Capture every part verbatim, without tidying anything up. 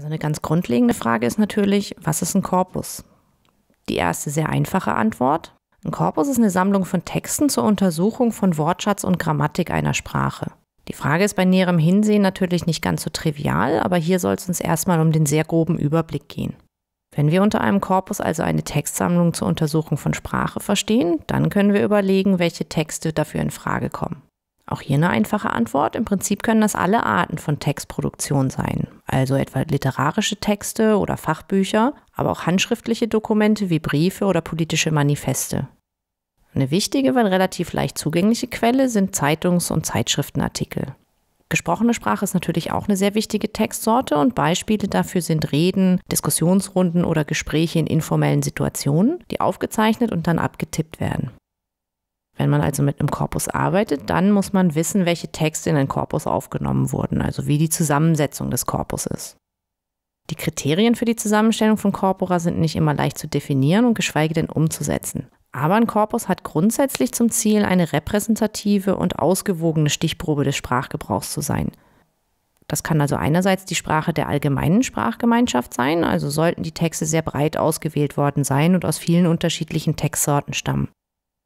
Also eine ganz grundlegende Frage ist natürlich, was ist ein Korpus? Die erste sehr einfache Antwort. Ein Korpus ist eine Sammlung von Texten zur Untersuchung von Wortschatz und Grammatik einer Sprache. Die Frage ist bei näherem Hinsehen natürlich nicht ganz so trivial, aber hier soll es uns erstmal um den sehr groben Überblick gehen. Wenn wir unter einem Korpus also eine Textsammlung zur Untersuchung von Sprache verstehen, dann können wir überlegen, welche Texte dafür in Frage kommen. Auch hier eine einfache Antwort. Im Prinzip können das alle Arten von Textproduktion sein, also etwa literarische Texte oder Fachbücher, aber auch handschriftliche Dokumente wie Briefe oder politische Manifeste. Eine wichtige, weil relativ leicht zugängliche Quelle sind Zeitungs- und Zeitschriftenartikel. Gesprochene Sprache ist natürlich auch eine sehr wichtige Textsorte und Beispiele dafür sind Reden, Diskussionsrunden oder Gespräche in informellen Situationen, die aufgezeichnet und dann abgetippt werden. Wenn man also mit einem Korpus arbeitet, dann muss man wissen, welche Texte in den Korpus aufgenommen wurden, also wie die Zusammensetzung des Korpus ist. Die Kriterien für die Zusammenstellung von Korpora sind nicht immer leicht zu definieren und geschweige denn umzusetzen. Aber ein Korpus hat grundsätzlich zum Ziel, eine repräsentative und ausgewogene Stichprobe des Sprachgebrauchs zu sein. Das kann also einerseits die Sprache der allgemeinen Sprachgemeinschaft sein, also sollten die Texte sehr breit ausgewählt worden sein und aus vielen unterschiedlichen Textsorten stammen.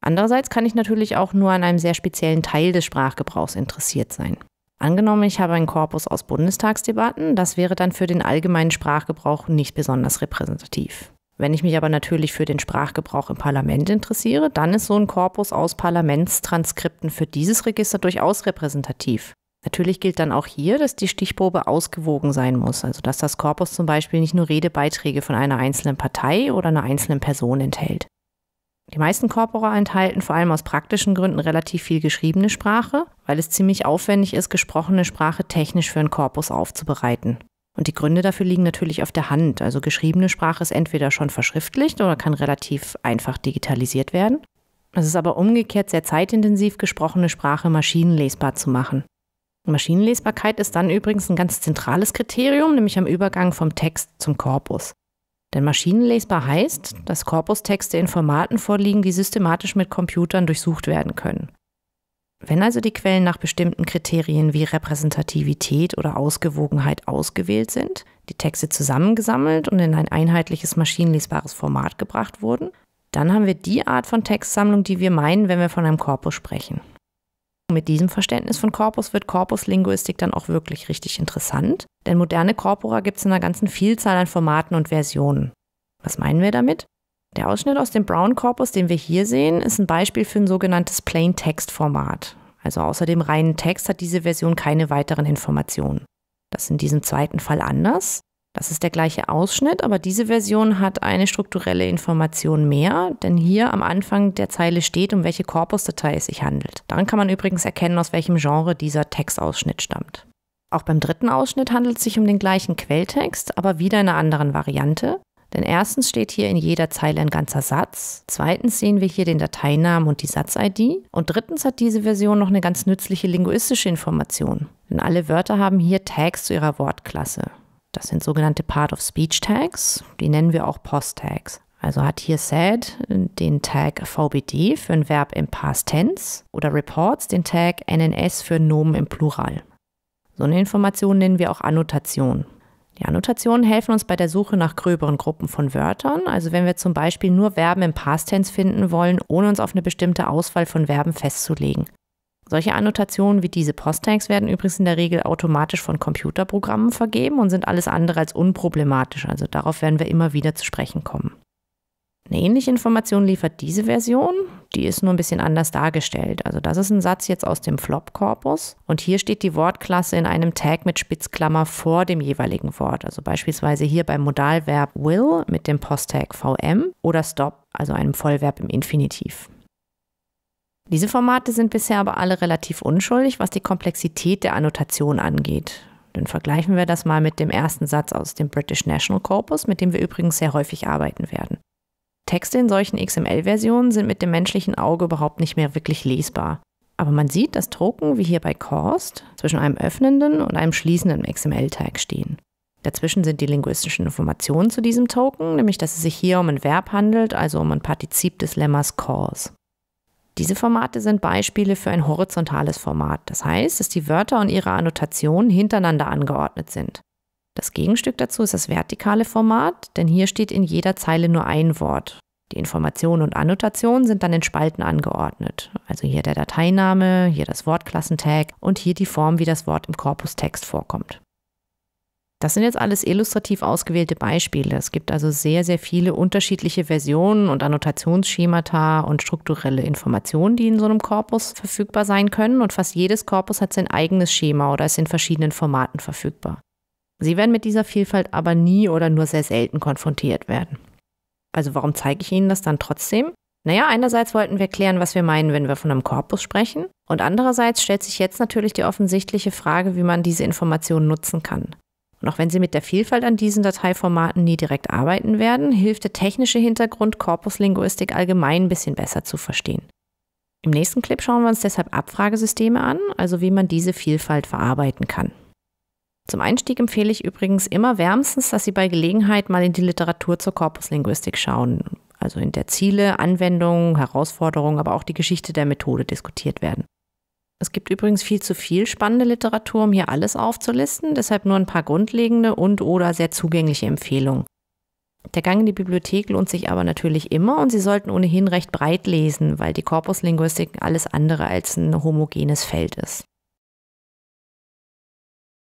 Andererseits kann ich natürlich auch nur an einem sehr speziellen Teil des Sprachgebrauchs interessiert sein. Angenommen, ich habe einen Korpus aus Bundestagsdebatten, das wäre dann für den allgemeinen Sprachgebrauch nicht besonders repräsentativ. Wenn ich mich aber natürlich für den Sprachgebrauch im Parlament interessiere, dann ist so ein Korpus aus Parlamentstranskripten für dieses Register durchaus repräsentativ. Natürlich gilt dann auch hier, dass die Stichprobe ausgewogen sein muss, also dass das Korpus zum Beispiel nicht nur Redebeiträge von einer einzelnen Partei oder einer einzelnen Person enthält. Die meisten Korpora enthalten vor allem aus praktischen Gründen relativ viel geschriebene Sprache, weil es ziemlich aufwendig ist, gesprochene Sprache technisch für einen Korpus aufzubereiten. Und die Gründe dafür liegen natürlich auf der Hand. Also geschriebene Sprache ist entweder schon verschriftlicht oder kann relativ einfach digitalisiert werden. Es ist aber umgekehrt sehr zeitintensiv, gesprochene Sprache maschinenlesbar zu machen. Maschinenlesbarkeit ist dann übrigens ein ganz zentrales Kriterium, nämlich am Übergang vom Text zum Korpus. Denn maschinenlesbar heißt, dass Korpustexte in Formaten vorliegen, die systematisch mit Computern durchsucht werden können. Wenn also die Quellen nach bestimmten Kriterien wie Repräsentativität oder Ausgewogenheit ausgewählt sind, die Texte zusammengesammelt und in ein einheitliches maschinenlesbares Format gebracht wurden, dann haben wir die Art von Textsammlung, die wir meinen, wenn wir von einem Korpus sprechen. Mit diesem Verständnis von Korpus wird Korpuslinguistik dann auch wirklich richtig interessant, denn moderne Korpora gibt es in einer ganzen Vielzahl an Formaten und Versionen. Was meinen wir damit? Der Ausschnitt aus dem Brown-Korpus, den wir hier sehen, ist ein Beispiel für ein sogenanntes Plain-Text-Format. Also außer dem reinen Text hat diese Version keine weiteren Informationen. Das ist in diesem zweiten Fall anders. Das ist der gleiche Ausschnitt, aber diese Version hat eine strukturelle Information mehr, denn hier am Anfang der Zeile steht, um welche Korpusdatei es sich handelt. Daran kann man übrigens erkennen, aus welchem Genre dieser Textausschnitt stammt. Auch beim dritten Ausschnitt handelt es sich um den gleichen Quelltext, aber wieder in einer anderen Variante. Denn erstens steht hier in jeder Zeile ein ganzer Satz, zweitens sehen wir hier den Dateinamen und die Satz-I D und drittens hat diese Version noch eine ganz nützliche linguistische Information. Denn alle Wörter haben hier Tags zu ihrer Wortklasse. Das sind sogenannte Part-of-Speech-Tags, die nennen wir auch Post-Tags. Also hat hier said den Tag V B D für ein Verb im Past Tense oder Reports den Tag N N S für ein Nomen im Plural. So eine Information nennen wir auch Annotation. Die Annotationen helfen uns bei der Suche nach gröberen Gruppen von Wörtern. Also wenn wir zum Beispiel nur Verben im Past Tense finden wollen, ohne uns auf eine bestimmte Auswahl von Verben festzulegen. Solche Annotationen wie diese Post-Tags werden übrigens in der Regel automatisch von Computerprogrammen vergeben und sind alles andere als unproblematisch, also darauf werden wir immer wieder zu sprechen kommen. Eine ähnliche Information liefert diese Version, die ist nur ein bisschen anders dargestellt. Also das ist ein Satz jetzt aus dem Flop-Korpus und hier steht die Wortklasse in einem Tag mit Spitzklammer vor dem jeweiligen Wort, also beispielsweise hier beim Modalverb will mit dem Post-Tag V M oder stop, also einem Vollverb im Infinitiv. Diese Formate sind bisher aber alle relativ unschuldig, was die Komplexität der Annotation angeht. Dann vergleichen wir das mal mit dem ersten Satz aus dem British National Corpus, mit dem wir übrigens sehr häufig arbeiten werden. Texte in solchen X M L-Versionen sind mit dem menschlichen Auge überhaupt nicht mehr wirklich lesbar. Aber man sieht, dass Drucken, wie hier bei Korst, zwischen einem öffnenden und einem schließenden X M L-Tag stehen. Dazwischen sind die linguistischen Informationen zu diesem Token, nämlich dass es sich hier um ein Verb handelt, also um ein Partizip des Lemmas cause. Diese Formate sind Beispiele für ein horizontales Format, das heißt, dass die Wörter und ihre Annotationen hintereinander angeordnet sind. Das Gegenstück dazu ist das vertikale Format, denn hier steht in jeder Zeile nur ein Wort. Die Informationen und Annotationen sind dann in Spalten angeordnet. Also hier der Dateiname, hier das Wortklassentag und hier die Form, wie das Wort im Korpustext vorkommt. Das sind jetzt alles illustrativ ausgewählte Beispiele. Es gibt also sehr, sehr viele unterschiedliche Versionen und Annotationsschemata und strukturelle Informationen, die in so einem Korpus verfügbar sein können. Und fast jedes Korpus hat sein eigenes Schema oder ist in verschiedenen Formaten verfügbar. Sie werden mit dieser Vielfalt aber nie oder nur sehr selten konfrontiert werden. Also warum zeige ich Ihnen das dann trotzdem? Naja, einerseits wollten wir klären, was wir meinen, wenn wir von einem Korpus sprechen. Und andererseits stellt sich jetzt natürlich die offensichtliche Frage, wie man diese Informationen nutzen kann. Und auch wenn Sie mit der Vielfalt an diesen Dateiformaten nie direkt arbeiten werden, hilft der technische Hintergrund, Korpuslinguistik allgemein ein bisschen besser zu verstehen. Im nächsten Clip schauen wir uns deshalb Abfragesysteme an, also wie man diese Vielfalt verarbeiten kann. Zum Einstieg empfehle ich übrigens immer wärmstens, dass Sie bei Gelegenheit mal in die Literatur zur Korpuslinguistik schauen, also in der Ziele, Anwendungen, Herausforderungen, aber auch die Geschichte der Methode diskutiert werden. Es gibt übrigens viel zu viel spannende Literatur, um hier alles aufzulisten, deshalb nur ein paar grundlegende und oder sehr zugängliche Empfehlungen. Der Gang in die Bibliothek lohnt sich aber natürlich immer und Sie sollten ohnehin recht breit lesen, weil die Korpuslinguistik alles andere als ein homogenes Feld ist.